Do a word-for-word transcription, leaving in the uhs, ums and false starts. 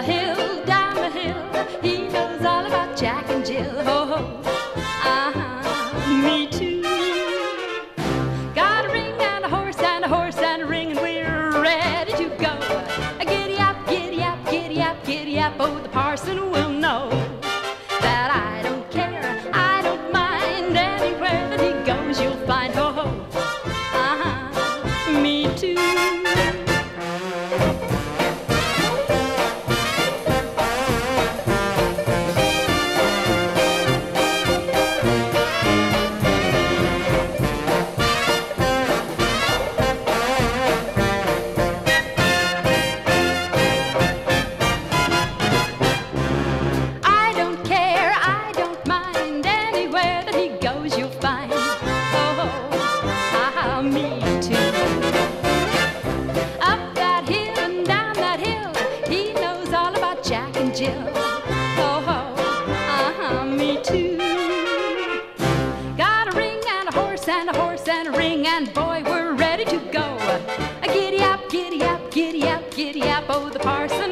the hill, down the hill, he knows all about Jack and Jill. Ho ho, uh-huh, me too. Got a ring and a horse and a horse and a ring, and we're ready to go. Giddy up, giddy up, giddy up, giddy up, oh, the parson will know that I don't care, I don't mind, anywhere that he goes you'll find ho ho, uh-huh, me too. Giddy up, giddy up, giddy up, oh, the parson.